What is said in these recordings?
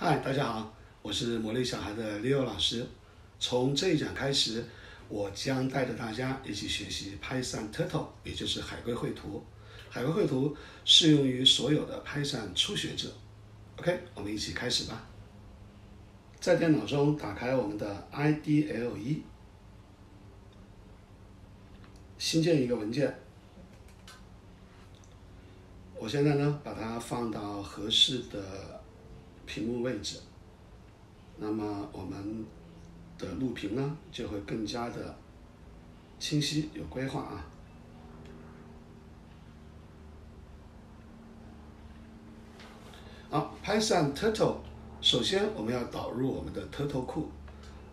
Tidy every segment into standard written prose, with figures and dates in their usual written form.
嗨，大家好，我是魔力小孩的 Leo 老师。从这一讲开始，我将带着大家一起学习 Python Turtle， 也就是海龟绘图。海龟绘图适用于所有的 Python 初学者。OK， 我们一起开始吧。在电脑中打开我们的 IDLE， 新建一个文件。我现在呢，把它放到合适的 屏幕位置，那么我们的录屏呢就会更加的清晰有规划啊。好 ，Python Turtle， 首先我们要导入我们的 Turtle 库。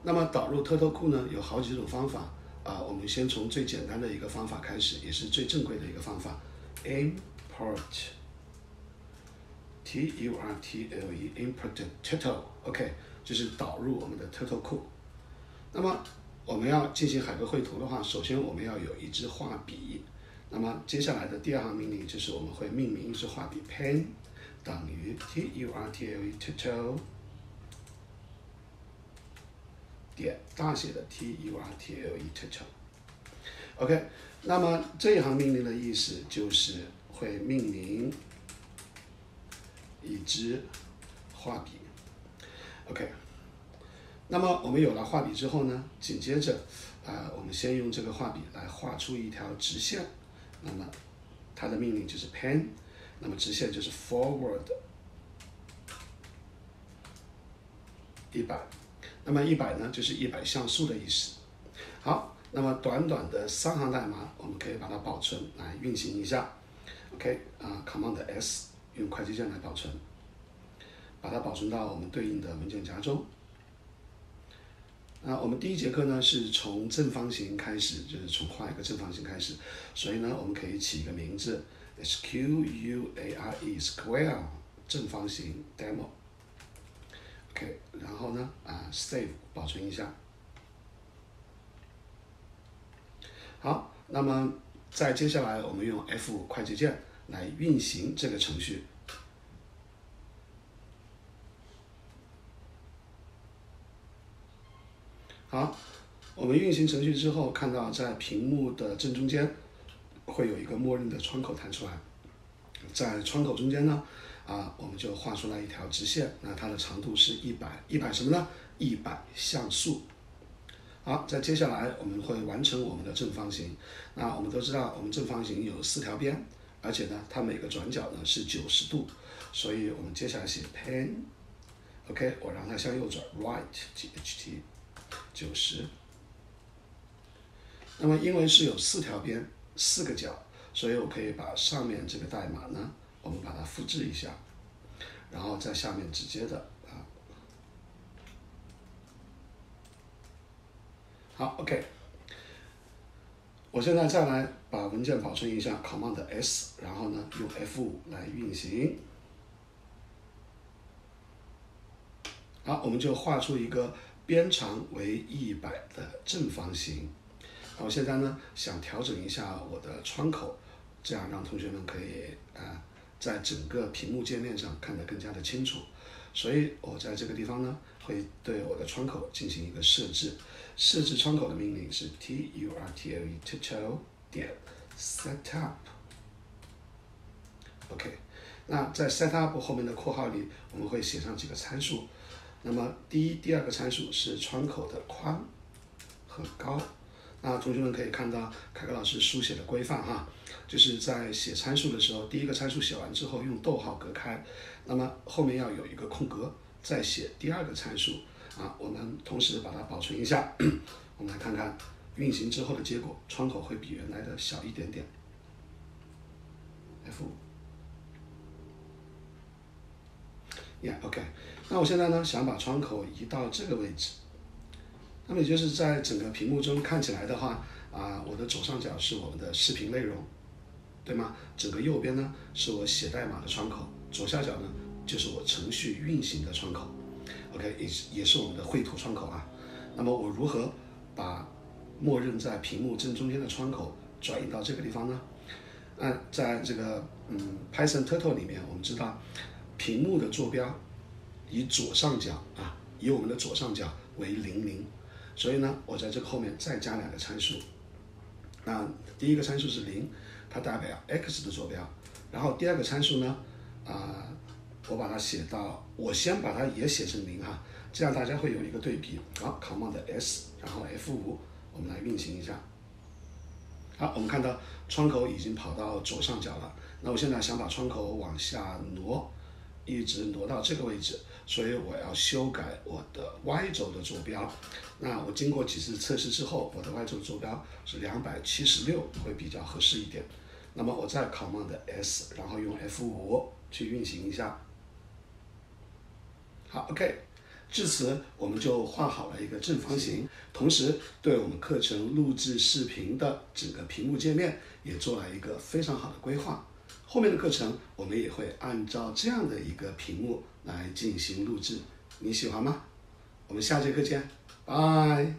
那么导入 Turtle 库呢有好几种方法啊，我们先从最简单的一个方法开始，也是最正规的一个方法 ，import。 Turtle，import turtle， OK， 就是导入我们的 turtle 库。那么我们要进行海龟绘图的话，首先我们要有一支画笔。那么接下来的第二行命令就是我们会命名一支画笔 pen 等于 turtle 点大写的 turtle。OK， 那么这一行命令的意思就是会命名 一支画笔 ，OK。那么我们有了画笔之后呢，紧接着我们先用这个画笔来画出一条直线。那么它的命令就是 pen， 那么直线就是 forward 100，那么100呢就是100像素的意思。好，那么短短的3行代码，我们可以把它保存来运行一下。OK， Command S。 用快捷键来保存，把它保存到我们对应的文件夹中。我们第一节课呢是从正方形开始，就是从画一个正方形开始，所以呢我们可以起一个名字 ，square 正方形 demo。OK， 然后呢save 保存一下。好，那么再接下来我们用 F5 快捷键 来运行这个程序。好，我们运行程序之后，看到在屏幕的正中间会有一个默认的窗口弹出来，在窗口中间呢，我们就画出来一条直线，那它的长度是100什么呢？100像素。 好，再接下来我们会完成我们的正方形。那我们都知道，我们正方形有4条边，而且呢，它每个转角呢是90度，所以我们接下来写 pen， OK， 我让它向右转 right， 90。那么因为是有4条边、4个角，所以我可以把上面这个代码呢，我们把它复制一下，然后在下面直接的。 好 ，OK。我现在再来把文件保存一下 ，Command S， 然后呢用 F5 来运行。好，我们就画出一个边长为100的正方形。那我现在呢想调整一下我的窗口，这样让同学们可以在整个屏幕界面上看得更加的清楚。 所以我在这个地方呢，会对我的窗口进行一个设置。设置窗口的命令是 turtle 点 setup。OK， 那在 setup 后面的括号里，我们会写上几个参数。那么第一、第二个参数是窗口的宽和高。那同学们可以看到凯哥老师书写的规范哈。 就是在写参数的时候，第一个参数写完之后用逗号隔开，那么后面要有一个空格，再写第二个参数我们同时把它保存一下我们来看看运行之后的结果，窗口会比原来的小一点点。F5，OK。那我现在呢想把窗口移到这个位置，那么也就是在整个屏幕中看起来的话我的左上角是我们的视频内容。 对吗？整个右边呢是我写代码的窗口，左下角呢就是我程序运行的窗口 ，OK， 也是我们的绘图窗口啊。那么我如何把默认在屏幕正中间的窗口转移到这个地方呢？在这个Python Turtle 里面，我们知道屏幕的坐标以左上角啊，以我们的左上角为00，所以呢，我在这个后面再加两个参数。那第一个参数是0，它代表 x 的坐标。然后第二个参数呢，我把它写到，我先把它也写成0哈，这样大家会有一个对比。好 ，command s， 然后 F5， 我们来运行一下。好，我们看到窗口已经跑到左上角了。那我现在想把窗口往下挪，一直挪到这个位置，所以我要修改我的 y 轴的坐标。那我经过几次测试之后，我的 y 轴坐标是276，会比较合适一点。那么我再 command s， 然后用 F5 去运行一下。好 ，OK。至此，我们就画好了一个正方形，同时对我们课程录制视频的整个屏幕界面也做了一个非常好的规划。后面的课程我们也会按照这样的一个屏幕来进行录制，你喜欢吗？我们下节课见，拜。